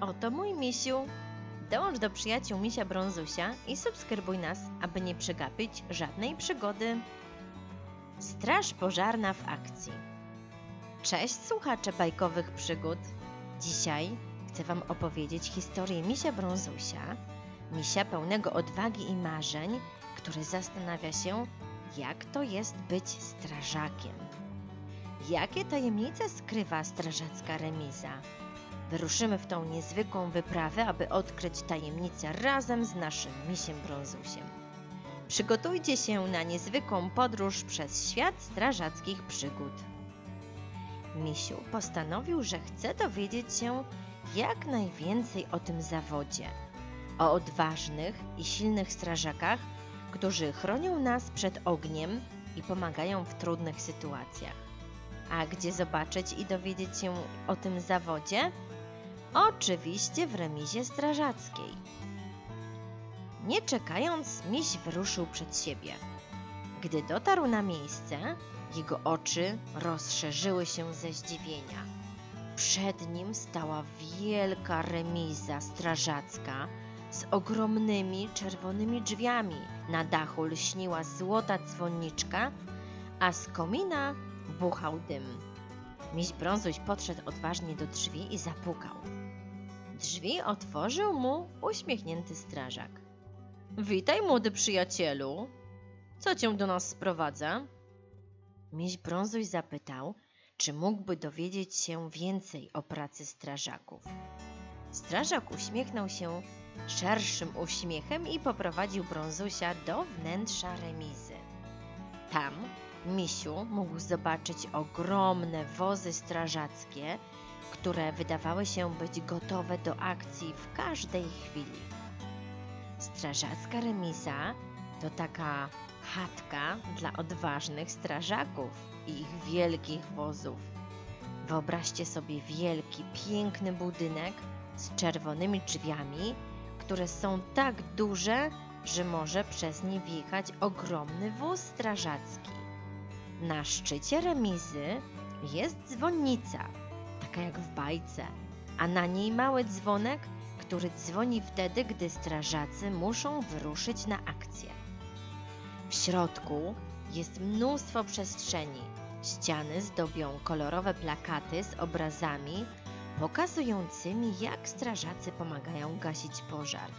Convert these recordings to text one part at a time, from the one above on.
Oto mój misiu! Dołącz do przyjaciół Misia Brązusia i subskrybuj nas, aby nie przegapić żadnej przygody. Straż pożarna w akcji. Cześć słuchacze bajkowych przygód! Dzisiaj chcę Wam opowiedzieć historię Misia Brązusia, misia pełnego odwagi i marzeń, który zastanawia się, jak to jest być strażakiem. Jakie tajemnice skrywa strażacka remiza? Wyruszymy w tą niezwykłą wyprawę, aby odkryć tajemnicę razem z naszym misiem Brązusiem. Przygotujcie się na niezwykłą podróż przez świat strażackich przygód. Misiu postanowił, że chce dowiedzieć się jak najwięcej o tym zawodzie, o odważnych i silnych strażakach, którzy chronią nas przed ogniem i pomagają w trudnych sytuacjach. A gdzie zobaczyć i dowiedzieć się o tym zawodzie? Oczywiście w remizie strażackiej. Nie czekając, miś wyruszył przed siebie. Gdy dotarł na miejsce, jego oczy rozszerzyły się ze zdziwienia. Przed nim stała wielka remiza strażacka z ogromnymi czerwonymi drzwiami. Na dachu lśniła złota dzwonniczka, a z komina buchał dym. Miś Brązuś podszedł odważnie do drzwi i zapukał. Drzwi otworzył mu uśmiechnięty strażak. Witaj, młody przyjacielu. Co cię do nas sprowadza? Miś Brązuś zapytał, czy mógłby dowiedzieć się więcej o pracy strażaków. Strażak uśmiechnął się szerszym uśmiechem i poprowadził Brązusia do wnętrza remizy. Tam misiu mógł zobaczyć ogromne wozy strażackie, które wydawały się być gotowe do akcji w każdej chwili. Strażacka remiza to taka chatka dla odważnych strażaków i ich wielkich wozów. Wyobraźcie sobie wielki, piękny budynek z czerwonymi drzwiami, które są tak duże, że może przez nie wjechać ogromny wóz strażacki. Na szczycie remizy jest dzwonnica, taka jak w bajce, a na niej mały dzwonek, który dzwoni wtedy, gdy strażacy muszą wyruszyć na akcję. W środku jest mnóstwo przestrzeni. Ściany zdobią kolorowe plakaty z obrazami pokazującymi, jak strażacy pomagają gasić pożar.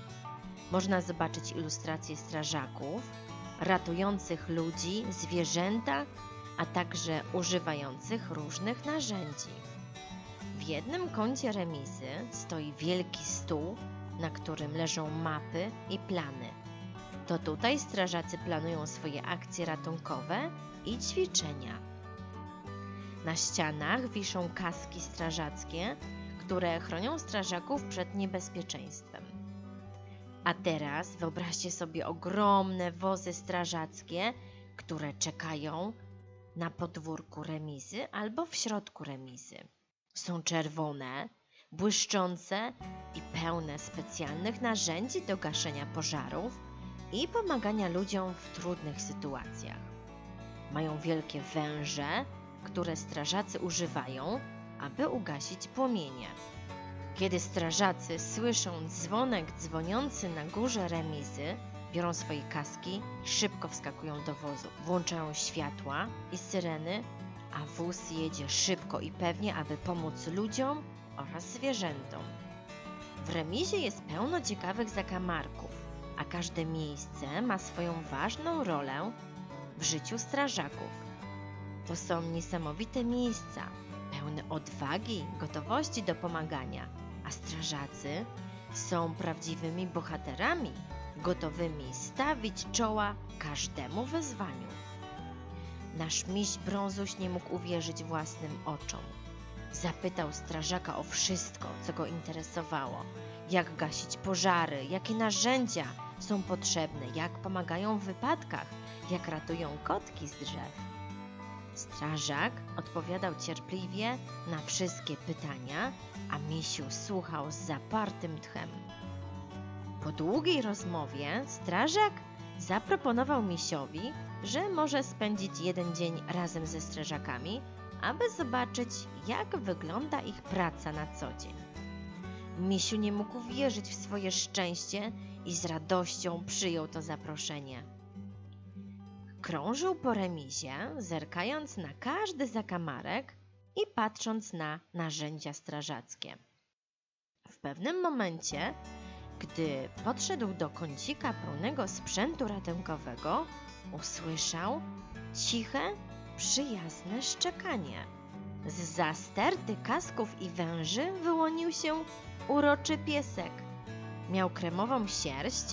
Można zobaczyć ilustracje strażaków, ratujących ludzi, zwierzęta, a także używających różnych narzędzi. W jednym kącie remizy stoi wielki stół, na którym leżą mapy i plany. To tutaj strażacy planują swoje akcje ratunkowe i ćwiczenia. Na ścianach wiszą kaski strażackie, które chronią strażaków przed niebezpieczeństwem. A teraz wyobraźcie sobie ogromne wozy strażackie, które czekają na podwórku remizy albo w środku remizy. Są czerwone, błyszczące i pełne specjalnych narzędzi do gaszenia pożarów i pomagania ludziom w trudnych sytuacjach. Mają wielkie węże, które strażacy używają, aby ugasić płomienie. Kiedy strażacy słyszą dzwonek dzwoniący na górze remizy, biorą swoje kaski i szybko wskakują do wozu. Włączają światła i syreny, a wóz jedzie szybko i pewnie, aby pomóc ludziom oraz zwierzętom. W remizie jest pełno ciekawych zakamarków, a każde miejsce ma swoją ważną rolę w życiu strażaków. To są niesamowite miejsca, pełne odwagi, gotowości do pomagania, a strażacy są prawdziwymi bohaterami, gotowymi stawić czoła każdemu wyzwaniu. Nasz miś Brązuś nie mógł uwierzyć własnym oczom. Zapytał strażaka o wszystko, co go interesowało. Jak gasić pożary, jakie narzędzia są potrzebne, jak pomagają w wypadkach, jak ratują kotki z drzew. Strażak odpowiadał cierpliwie na wszystkie pytania, a misiu słuchał z zapartym tchem. Po długiej rozmowie strażak zaproponował misiowi, że może spędzić jeden dzień razem ze strażakami, aby zobaczyć, jak wygląda ich praca na co dzień. Misiu nie mógł wierzyć w swoje szczęście i z radością przyjął to zaproszenie. Krążył po remizie, zerkając na każdy zakamarek i patrząc na narzędzia strażackie. W pewnym momencie, gdy podszedł do kącika pełnego sprzętu ratunkowego, usłyszał ciche, przyjazne szczekanie. Z zasterty kasków i węży wyłonił się uroczy piesek. Miał kremową sierść,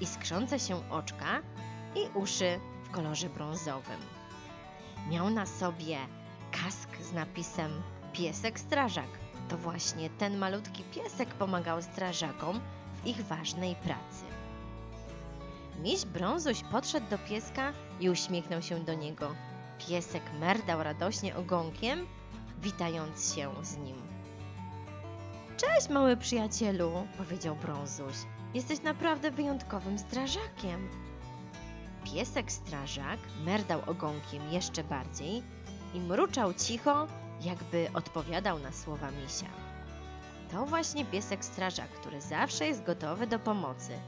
iskrzące się oczka i uszy w kolorze brązowym. Miał na sobie kask z napisem Piesek Strażak. To właśnie ten malutki piesek pomagał strażakom w ich ważnej pracy. Miś Brązuś podszedł do pieska i uśmiechnął się do niego. Piesek merdał radośnie ogonkiem, witając się z nim. Cześć, mały przyjacielu, powiedział Brązuś. Jesteś naprawdę wyjątkowym strażakiem. Piesek strażak merdał ogonkiem jeszcze bardziej i mruczał cicho, jakby odpowiadał na słowa misia. To właśnie piesek strażak, który zawsze jest gotowy do pomocy,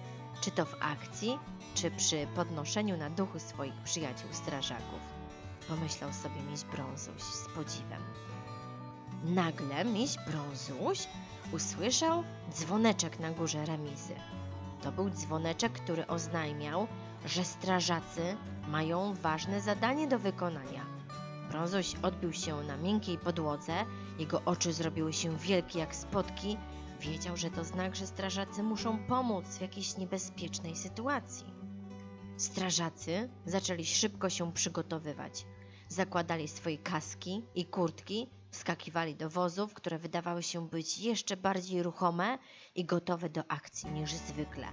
czy to w akcji, czy przy podnoszeniu na duchu swoich przyjaciół strażaków. Pomyślał sobie miś Brązuś z podziwem. Nagle miś Brązuś usłyszał dzwoneczek na górze remizy. To był dzwoneczek, który oznajmiał, że strażacy mają ważne zadanie do wykonania. Brązuś odbił się na miękkiej podłodze, jego oczy zrobiły się wielkie jak spotki. Wiedział, że to znak, że strażacy muszą pomóc w jakiejś niebezpiecznej sytuacji. Strażacy zaczęli szybko się przygotowywać. Zakładali swoje kaski i kurtki, wskakiwali do wozów, które wydawały się być jeszcze bardziej ruchome i gotowe do akcji niż zwykle.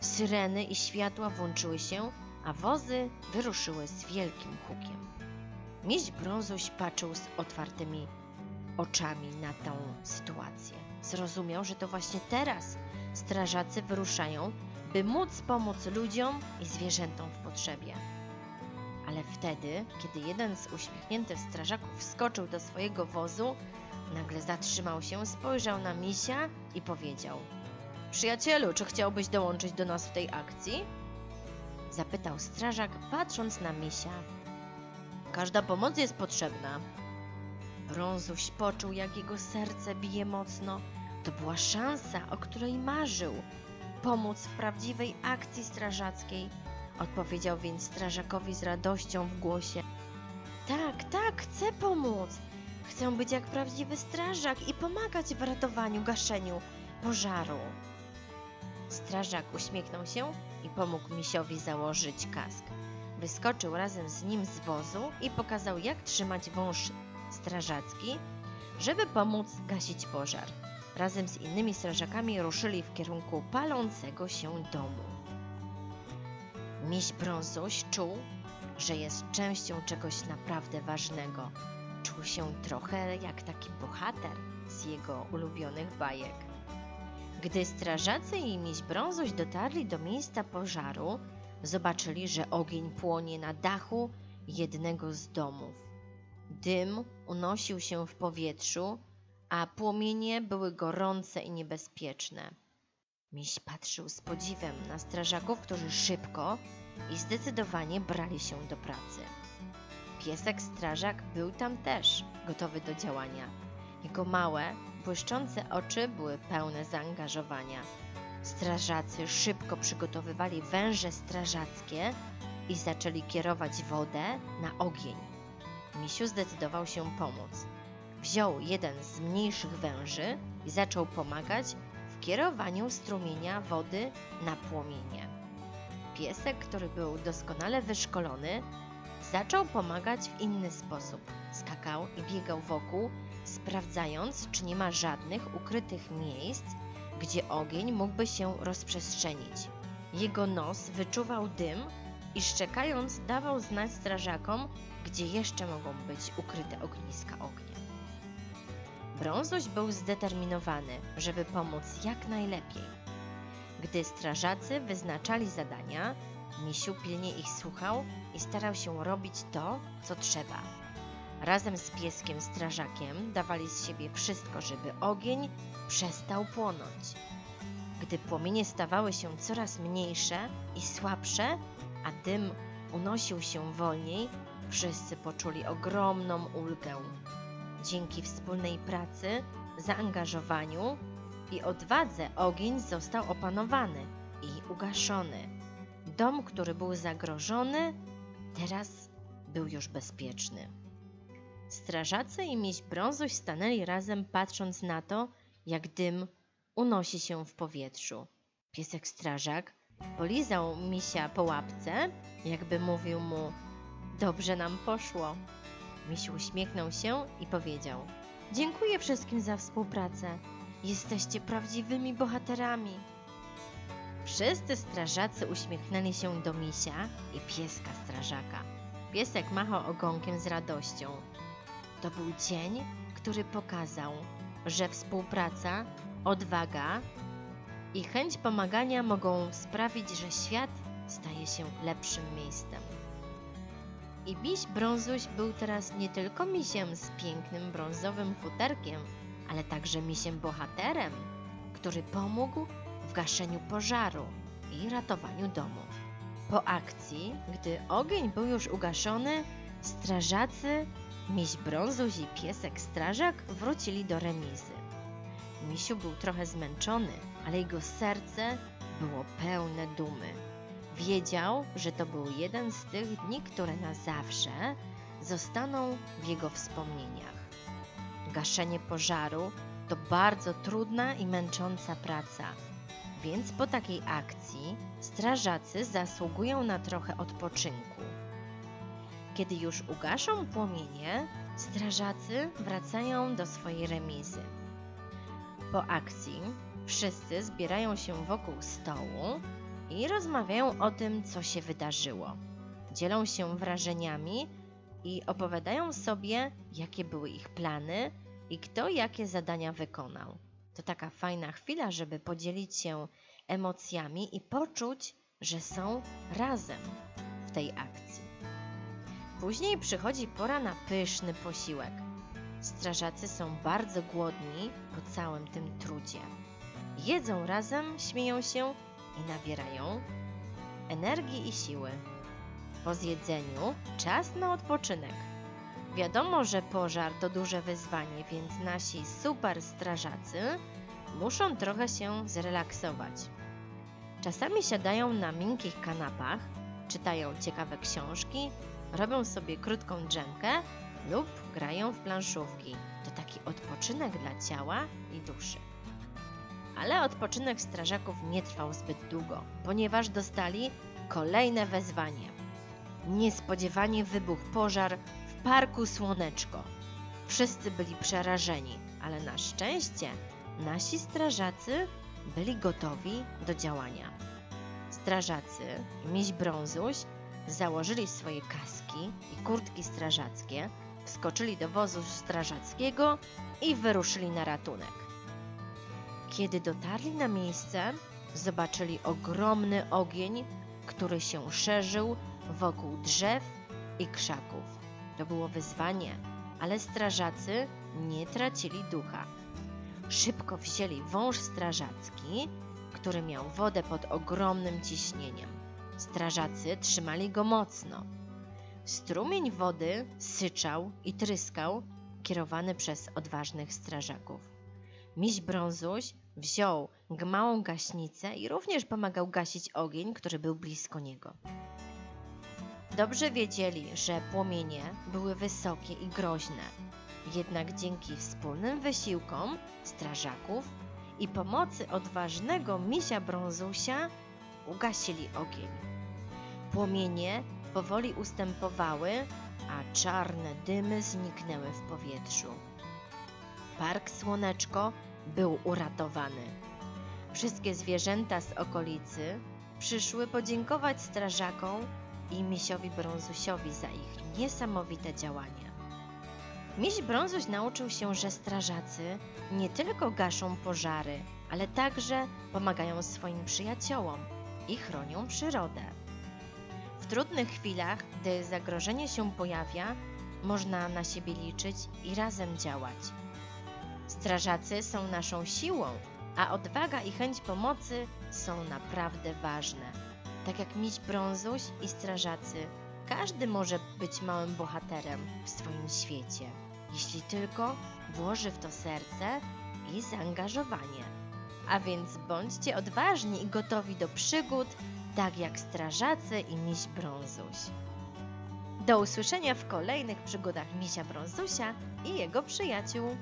Syreny i światła włączyły się, a wozy wyruszyły z wielkim hukiem. Miś Brązuś patrzył z otwartymi oczami na tę sytuację. Zrozumiał, że to właśnie teraz strażacy wyruszają, by móc pomóc ludziom i zwierzętom w potrzebie. Ale wtedy, kiedy jeden z uśmiechniętych strażaków wskoczył do swojego wozu, nagle zatrzymał się, spojrzał na misia i powiedział: przyjacielu, czy chciałbyś dołączyć do nas w tej akcji? Zapytał strażak, patrząc na misia. Każda pomoc jest potrzebna. Brązuś poczuł, jak jego serce bije mocno. To była szansa, o której marzył. Pomóc w prawdziwej akcji strażackiej, odpowiedział więc strażakowi z radością w głosie. Tak, tak, chcę pomóc. Chcę być jak prawdziwy strażak i pomagać w ratowaniu, gaszeniu pożaru. Strażak uśmiechnął się i pomógł misiowi założyć kask. Wyskoczył razem z nim z wozu i pokazał, jak trzymać wąż strażacki, żeby pomóc gasić pożar. Razem z innymi strażakami ruszyli w kierunku palącego się domu. Miś Brązuś czuł, że jest częścią czegoś naprawdę ważnego. Czuł się trochę jak taki bohater z jego ulubionych bajek. Gdy strażacy i miś Brązuś dotarli do miejsca pożaru, zobaczyli, że ogień płonie na dachu jednego z domów. Dym unosił się w powietrzu, a płomienie były gorące i niebezpieczne. Miś patrzył z podziwem na strażaków, którzy szybko i zdecydowanie brali się do pracy. Piesek strażak był tam też, gotowy do działania. Jego małe, błyszczące oczy były pełne zaangażowania. Strażacy szybko przygotowywali węże strażackie i zaczęli kierować wodę na ogień. Misiu zdecydował się pomóc. Wziął jeden z mniejszych węży i zaczął pomagać w kierowaniu strumienia wody na płomienie. Piesek, który był doskonale wyszkolony, zaczął pomagać w inny sposób. Skakał i biegał wokół, sprawdzając, czy nie ma żadnych ukrytych miejsc, gdzie ogień mógłby się rozprzestrzenić. Jego nos wyczuwał dym i szczekając dawał znać strażakom, gdzie jeszcze mogą być ukryte ogniska ognia. Brązuś był zdeterminowany, żeby pomóc jak najlepiej. Gdy strażacy wyznaczali zadania, misiu pilnie ich słuchał i starał się robić to, co trzeba. Razem z pieskiem strażakiem dawali z siebie wszystko, żeby ogień przestał płonąć. Gdy płomienie stawały się coraz mniejsze i słabsze, a dym unosił się wolniej, wszyscy poczuli ogromną ulgę. Dzięki wspólnej pracy, zaangażowaniu i odwadze ogień został opanowany i ugaszony. Dom, który był zagrożony, teraz był już bezpieczny. Strażacy i Miś Brązuś stanęli razem, patrząc na to, jak dym unosi się w powietrzu. Piesek strażak polizał misia po łapce, jakby mówił mu: dobrze nam poszło. Miś uśmiechnął się i powiedział: dziękuję wszystkim za współpracę. Jesteście prawdziwymi bohaterami. Wszyscy strażacy uśmiechnęli się do misia i pieska strażaka. Piesek machał ogonkiem z radością. To był dzień, który pokazał, że współpraca, odwaga i chęć pomagania mogą sprawić, że świat staje się lepszym miejscem. I Miś Brązuś był teraz nie tylko misiem z pięknym brązowym futerkiem, ale także misiem bohaterem, który pomógł w gaszeniu pożaru i ratowaniu domu. Po akcji, gdy ogień był już ugaszony, strażacy, Miś Brązuś i piesek strażak wrócili do remizy. Misiu był trochę zmęczony, ale jego serce było pełne dumy. Wiedział, że to był jeden z tych dni, które na zawsze zostaną w jego wspomnieniach. Gaszenie pożaru to bardzo trudna i męcząca praca, więc po takiej akcji strażacy zasługują na trochę odpoczynku. Kiedy już ugaszą płomienie, strażacy wracają do swojej remizy. Po akcji wszyscy zbierają się wokół stołu i rozmawiają o tym, co się wydarzyło. Dzielą się wrażeniami i opowiadają sobie, jakie były ich plany i kto jakie zadania wykonał. To taka fajna chwila, żeby podzielić się emocjami i poczuć, że są razem w tej akcji. Później przychodzi pora na pyszny posiłek. Strażacy są bardzo głodni po całym tym trudzie. Jedzą razem, śmieją się i nabierają energii i siły. Po zjedzeniu czas na odpoczynek. Wiadomo, że pożar to duże wyzwanie, więc nasi super strażacy muszą trochę się zrelaksować. Czasami siadają na miękkich kanapach, czytają ciekawe książki, robią sobie krótką drzemkę lub grają w planszówki. To taki odpoczynek dla ciała i duszy. Ale odpoczynek strażaków nie trwał zbyt długo, ponieważ dostali kolejne wezwanie. Niespodziewanie wybuchł pożar w Parku Słoneczko. Wszyscy byli przerażeni, ale na szczęście nasi strażacy byli gotowi do działania. Strażacy i Miś Brązuś założyli swoje kaski i kurtki strażackie, wskoczyli do wozu strażackiego i wyruszyli na ratunek. Kiedy dotarli na miejsce, zobaczyli ogromny ogień, który się szerzył wokół drzew i krzaków. To było wyzwanie, ale strażacy nie tracili ducha. Szybko wzięli wąż strażacki, który miał wodę pod ogromnym ciśnieniem. Strażacy trzymali go mocno. Strumień wody syczał i tryskał, kierowany przez odważnych strażaków. Miś Brązuś wziął małą gaśnicę i również pomagał gasić ogień, który był blisko niego. Dobrze wiedzieli, że płomienie były wysokie i groźne, jednak dzięki wspólnym wysiłkom strażaków i pomocy odważnego misia Brązusia ugasili ogień. Płomienie powoli ustępowały, a czarne dymy zniknęły w powietrzu. Park Słoneczko był uratowany. Wszystkie zwierzęta z okolicy przyszły podziękować strażakom i misiowi Brązusiowi za ich niesamowite działanie. Miś Brązuś nauczył się, że strażacy nie tylko gaszą pożary, ale także pomagają swoim przyjaciołom i chronią przyrodę. W trudnych chwilach, gdy zagrożenie się pojawia, Można na siebie liczyć i razem działać. Strażacy są naszą siłą, a odwaga i chęć pomocy są naprawdę ważne. Tak jak Miś Brązuś i strażacy, każdy może być małym bohaterem w swoim świecie, jeśli tylko włoży w to serce i zaangażowanie. A więc bądźcie odważni i gotowi do przygód, tak jak strażacy i Miś Brązuś. Do usłyszenia w kolejnych przygodach Misia Brązusia i jego przyjaciół.